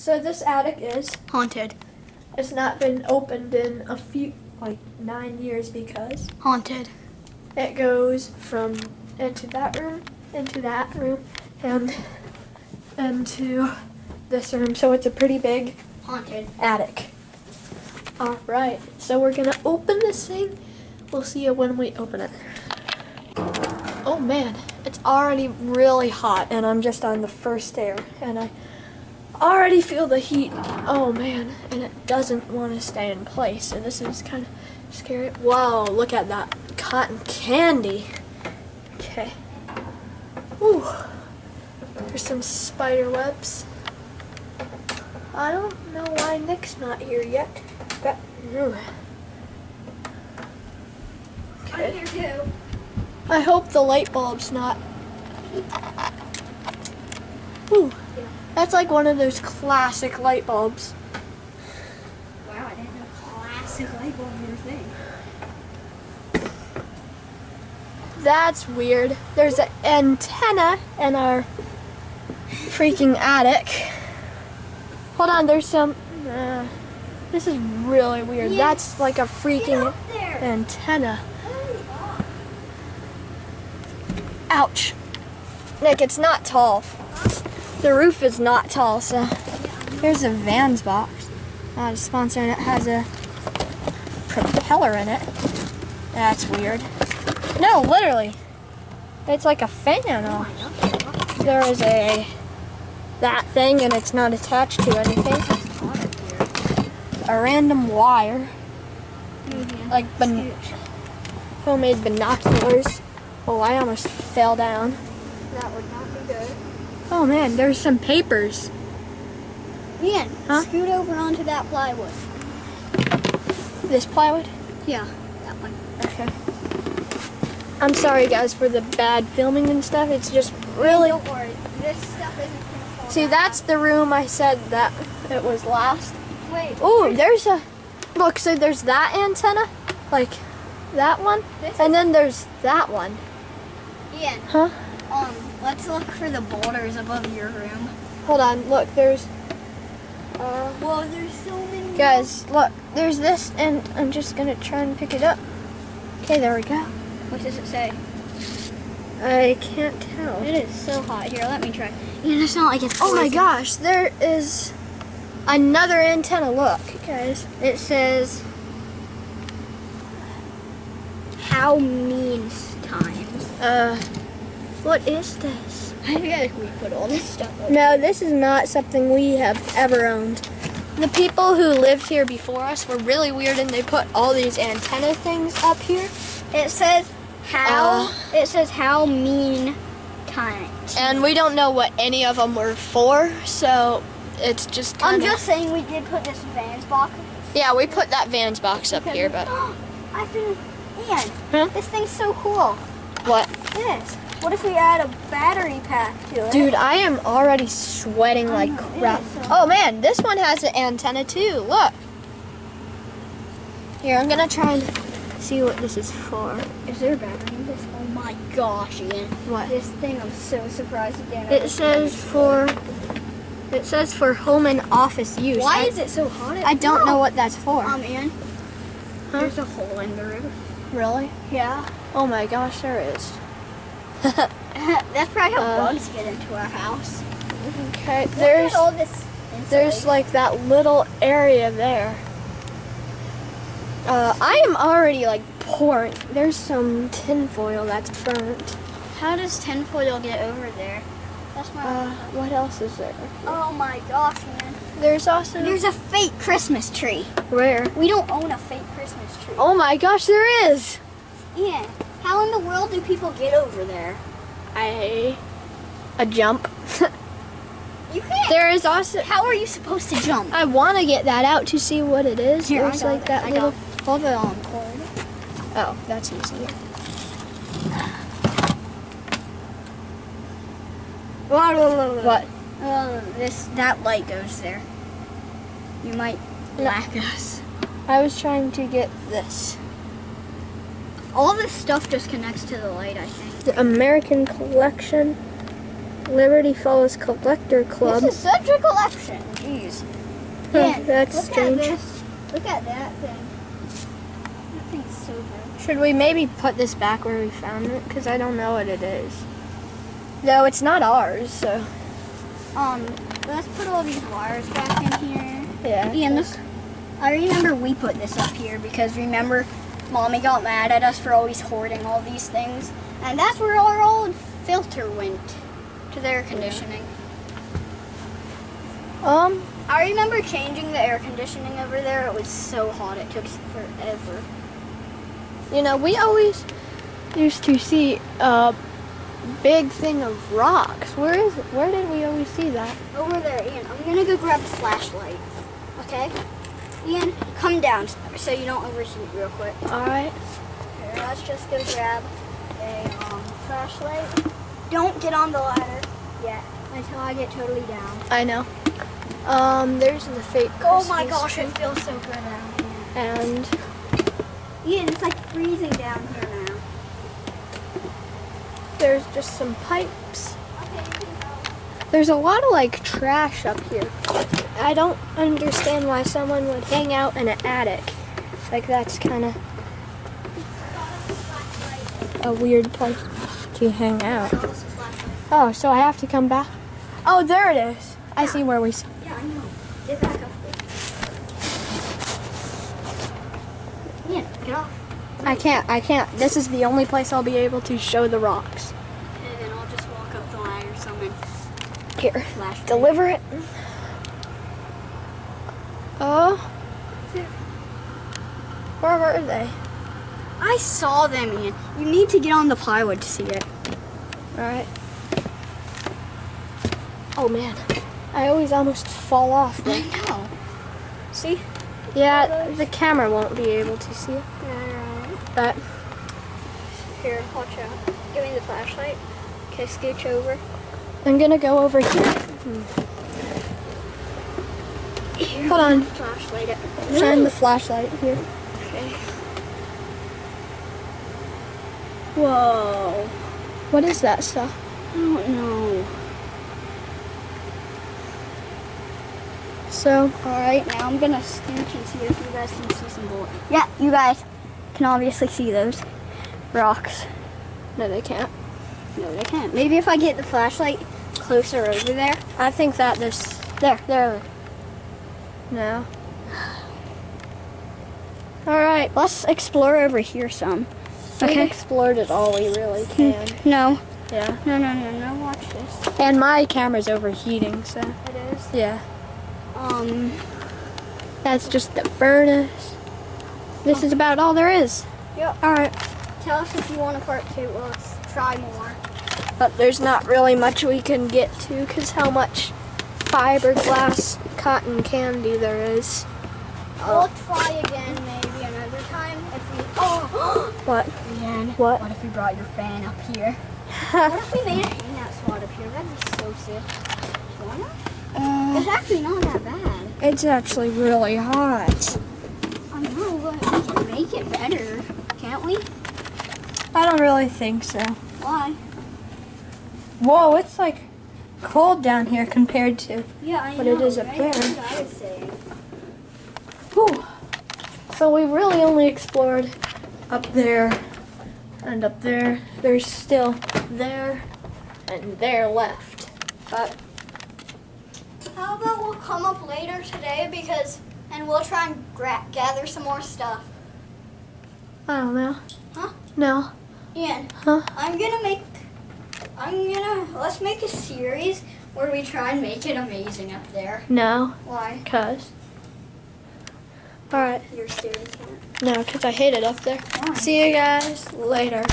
So this attic is haunted. It's not been opened in a few, like 9 years, because haunted. It goes from into that room, and into this room. So it's a pretty big haunted attic. All right, so we're gonna open this thing. We'll see you when we open it. Oh man, it's already really hot, and I'm just on the first stair, and I already feel the heat. Oh man, and it doesn't want to stay in place, so this is kind of scary. Whoa, look at that cotton candy. Okay. Ooh, there's some spider webs. I don't know why Nick's not here yet. But, I'm here too. I hope the light bulb's not. Ooh, yeah. That's like one of those classic light bulbs. Wow, I didn't know classic light bulbs were a thing. That's weird. There's an antenna in our freaking attic. Hold on, there's some. This is really weird. Yeah. That's like a freaking antenna. Ouch. Nick, it's not tall. The roof is not tall, so. Here's a Vans box. It's sponsored, and it has a propeller in it. That's weird. No, literally. It's like a fan. There is a, that thing, and it's not attached to anything. A random wire. Like homemade binoculars. Oh, I almost fell down. That would not be good. Oh man, there's some papers. Yeah, scoot over onto that plywood. This plywood? Yeah, that one. Okay. I'm sorry guys for the bad filming and stuff. It's just really... Don't worry, this stuff isn't gonna fall. See, that's the room I said that it was last. Wait. Ooh, there's a... Look, so there's that antenna, like that one, and then there's that one. Yeah. Huh? Let's look for the boulders above your room. Hold on, look, there's... Whoa, there's so many... Guys, look, there's this, and I'm just gonna try and pick it up. Okay, there we go. What does it say? I can't tell. It is so hot. Here, let me try. You just not like it's... Oh my gosh, there is another antenna, look, guys. It says... How means times. What is this? I forget if we put all this stuff over. No, this is not something we have ever owned. The people who lived here before us were really weird, and they put all these antenna things up here. It says how. It says how mean times. And we don't know what any of them were for, so it's just kinda... I'm just saying we did put this Vans box. Yeah, we put that Vans box up here, but... I think... Man, this thing's so cool. What? This. What if we add a battery pack to it? Dude, I am already sweating like crap. Oh man, this one has an antenna too. Look. Here, I'm gonna try and see what this is for. Is there a battery in this? Oh my gosh, Ian. What? This thing, I'm so surprised again. It says for... It says for home and office use. Why is it so hot? I don't know what that's for. Ian, there's a hole in the roof. Really? Yeah. Oh my gosh, there is. That's probably how bugs get into our house. Okay, there's all this. There's like that little area there. I am already like pouring. There's some tinfoil that's burnt. How does tinfoil get over there? That's my. What else is there? Oh my gosh, man. There's also... There's a fake Christmas tree. Where? We don't own a fake Christmas tree. Oh my gosh, there is! Yeah. How in the world do people get over there? A jump. You can't. There is also... How are you supposed to jump? I want to get that out to see what it is. Here, there's like that little... Hold it on cord. Oh, that's easy. What? That light goes there. You might lack us. I was trying to get this. All this stuff just connects to the light, I think. The American Collection. Liberty Falls Collector Club. This is such a collection. Jeez. trees. Man, that's strange. Look at that thing. That thing's so good. Should we maybe put this back where we found it? Because I don't know what it is. No, it's not ours, so. Let's put all these wires back in here. Yeah. Ian, look. I remember we put this up here because remember Mommy got mad at us for always hoarding all these things. And that's where our old filter went to the air conditioning. I remember changing the air conditioning over there. It was so hot. It took forever. You know, we always used to see a big thing of rocks. Where is it? Where did we always see that? Over there, Ian. I'm going to go grab the flashlight. Okay? Ian, come down so you don't overshoot real quick. Alright. Here, let's just go grab a flashlight. Don't get on the ladder yet until I get totally down. I know. There's the fake Christmas. Oh my gosh, it feels so good down here. And Ian, it's like freezing down here now. There's just some pipes. Okay. There's a lot of like trash up here. I don't understand why someone would hang out in an attic. Like that's kind of a weird place to hang out. Oh, so I have to come back. Oh, there it is. I see where we saw. Yeah, I know. Get back up there. Ian, get off. I can't. This is the only place I'll be able to show the rocks. And then I'll just walk up the ladder or something. Here, deliver it. Oh, where were they? I saw them, Ian. You need to get on the plywood to see it. All right. Oh man, I always almost fall off. I know. See? Yeah, the camera won't be able to see it. Yeah, you're right. But here, watch out. Give me the flashlight. Okay, scooch over. I'm gonna go over here. Here. Hold on. Flashlight. Shine the flashlight here. Okay. Whoa. What is that stuff? I don't know. So, alright, now I'm gonna scooch and see if you guys can see some bullets. Yeah, you guys can obviously see those rocks. No, they can't. No, they can't. Maybe if I get the flashlight closer over there. I think that there's... There. No. Alright, let's explore over here some. Okay. We've explored it all we really can. No. Yeah. No, watch this. And my camera's overheating, so... It is? Yeah. That's just the furnace. This is about all there is. Yep. Alright. Tell us if you want a part two or... try more. But there's not really much we can get to because how much fiberglass cotton candy there is. We'll try again maybe another time if we... Oh! What? Man, what if we brought your fan up here? What if we made a hangout spot up here? That'd be so sick. Do you wanna? It's actually not that bad. It's actually really hot. I know, but we can make it better, can't we? I don't really think so. Why? Whoa, it's like cold down here compared to what it is up there. Whew. So we really only explored up there and up there. There's still there and there left. But how about we'll come up later today and we'll try and gather some more stuff. I don't know. Huh? No. Ian, huh? Let's make a series where we try and make it amazing up there. No. Why? Cause. Alright. Your series. No, cause I hate it up there. Why? See you guys later.